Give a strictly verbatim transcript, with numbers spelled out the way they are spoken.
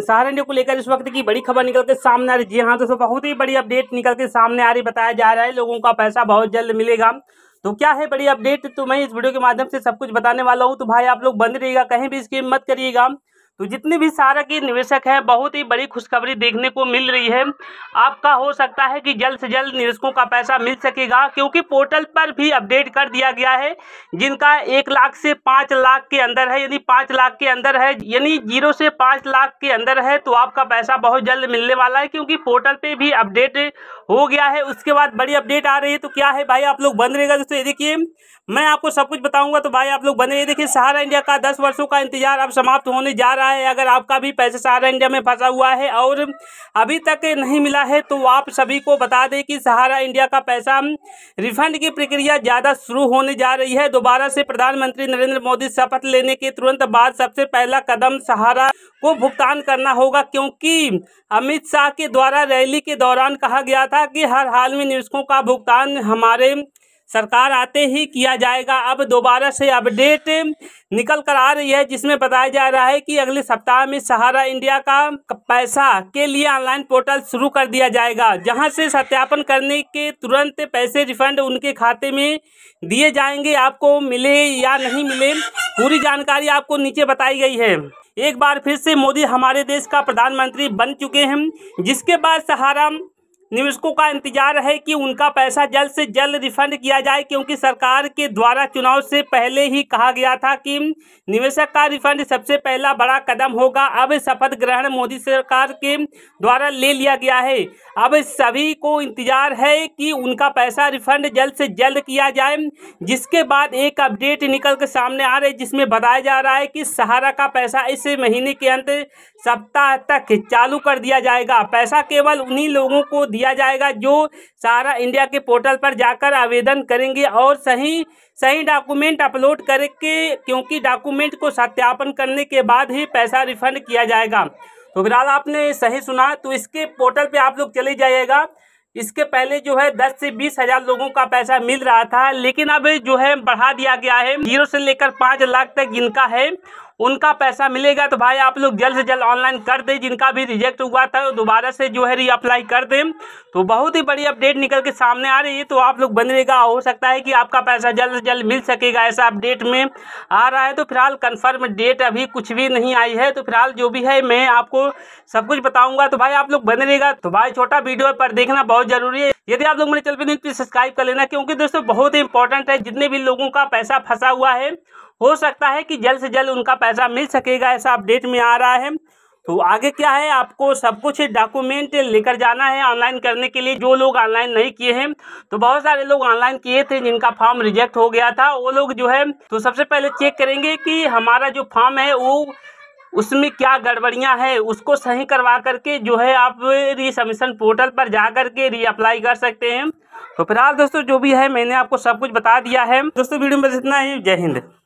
सहारा India को लेकर इस वक्त की बड़ी खबर निकल के सामने आ रही। जी हाँ दोस्तों, बहुत ही बड़ी अपडेट निकल के सामने आ रही। बताया जा रहा है लोगों का पैसा बहुत जल्द मिलेगा। तो क्या है बड़ी अपडेट, तो मैं इस वीडियो के माध्यम से सब कुछ बताने वाला हूँ। तो भाई आप लोग बंद रहिएगा, कहीं भी स्कीम मत करिएगा। तो जितने भी सहारा के निवेशक हैं, बहुत ही बड़ी खुशखबरी देखने को मिल रही है। आपका हो सकता है कि जल्द से जल्द निवेशकों का पैसा मिल सकेगा, क्योंकि पोर्टल पर भी अपडेट कर दिया गया है। जिनका एक लाख से पाँच लाख के अंदर है, यानी पाँच लाख के अंदर है, यानी जीरो से पाँच लाख के अंदर है, तो आपका पैसा बहुत जल्द मिलने वाला है, क्योंकि पोर्टल पर भी अपडेट हो गया है। उसके बाद बड़ी अपडेट आ रही है। तो क्या है भाई, आप लोग बंद रहेगा। दोस्तों ये देखिए, मैं आपको सब कुछ बताऊँगा, तो भाई आप लोग बंद रहिए। देखिए, सहारा इंडिया का दस वर्षों का इंतजार अब समाप्त होने जा रहा है है। अगर आपका भी पैसा सहारा इंडिया में फंसा हुआ है और अभी तक नहीं मिला है, तो आप सभी को बता दें कि सहारा इंडिया का पैसा रिफंड की प्रक्रिया ज्यादा शुरू होने जा रही है। दोबारा से प्रधानमंत्री नरेंद्र मोदी शपथ लेने के तुरंत बाद सबसे पहला कदम सहारा को भुगतान करना होगा, क्योंकि अमित शाह के द्वारा रैली के दौरान कहा गया था कि हर हाल में निवेशकों का भुगतान हमारे सरकार आते ही किया जाएगा। अब दोबारा से अपडेट निकल कर आ रही है, जिसमें बताया जा रहा है कि अगले सप्ताह में सहारा इंडिया का पैसा के लिए ऑनलाइन पोर्टल शुरू कर दिया जाएगा, जहां से सत्यापन करने के तुरंत पैसे रिफंड उनके खाते में दिए जाएंगे। आपको मिले या नहीं मिले, पूरी जानकारी आपको नीचे बताई गई है। एक बार फिर से मोदी हमारे देश का प्रधानमंत्री बन चुके हैं, जिसके बाद सहारा निवेशकों का इंतजार है कि उनका पैसा जल्द से जल्द रिफंड किया जाए, क्योंकि सरकार के द्वारा चुनाव से पहले ही कहा गया था कि निवेशक का रिफंड सबसे पहला बड़ा कदम होगा। अब शपथ ग्रहण मोदी सरकार के द्वारा ले लिया गया है। अब सभी को इंतजार है कि उनका पैसा रिफंड जल्द से जल्द किया जाए। जिसके बाद एक अपडेट निकल कर सामने आ रही, जिसमें बताया जा रहा है कि सहारा का पैसा इस महीने के अंत सप्ताह तक चालू कर दिया जाएगा। पैसा केवल उन्हीं लोगों को दिया जाएगा जो सहारा इंडिया के पोर्टल पर जाकर आवेदन करेंगे और सही सही डॉक्यूमेंट अपलोड करके, क्योंकि डॉक्यूमेंट को सत्यापन करने के बाद ही पैसा रिफंड किया जाएगा। तो फिलहाल आपने सही सुना, तो इसके पोर्टल पे आप लोग चले जाइएगा। इसके पहले जो है दस से बीस हजार लोगों का पैसा मिल रहा था, लेकिन अब जो है बढ़ा दिया गया है। जीरो से लेकर पाँच लाख तक जिनका है उनका पैसा मिलेगा। तो भाई आप लोग जल्द से जल्द ऑनलाइन कर दें, जिनका भी रिजेक्ट हुआ था दोबारा से जो है रीअप्लाई कर दें। तो बहुत ही बड़ी अपडेट निकल के सामने आ रही है, तो आप लोग बने रहिएगा। हो सकता है कि आपका पैसा जल्द से जल्द मिल सकेगा, ऐसा अपडेट में आ रहा है। तो फिलहाल कन्फर्म डेट अभी कुछ भी नहीं आई है। तो फिलहाल जो भी है मैं आपको सब कुछ बताऊँगा, तो भाई आप लोग बने रहिएगा। तो भाई छोटा वीडियो पर देखना बहुत जरूरी है। यदि आप लोग मेरे चैनल पर नहीं, प्लीज सब्सक्राइब कर लेना, क्योंकि दोस्तों बहुत ही इंपॉर्टेंट है। जितने भी लोगों का पैसा फंसा हुआ है, हो सकता है कि जल्द से जल्द उनका पैसा मिल सकेगा, ऐसा अपडेट में आ रहा है। तो आगे क्या है, आपको सब कुछ डॉक्यूमेंट लेकर जाना है ऑनलाइन करने के लिए। जो लोग ऑनलाइन नहीं किए हैं, तो बहुत सारे लोग ऑनलाइन किए थे जिनका फॉर्म रिजेक्ट हो गया था, वो लोग जो है तो सबसे पहले चेक करेंगे कि हमारा जो फॉर्म है वो उसमें क्या गड़बड़ियां हैं, उसको सही करवा करके जो है आप रीसबमिशन पोर्टल पर जा करके रीअप्लाई कर सकते हैं। तो फिलहाल दोस्तों जो भी है मैंने आपको सब कुछ बता दिया है। दोस्तों वीडियो में बस इतना ही। जय हिंद।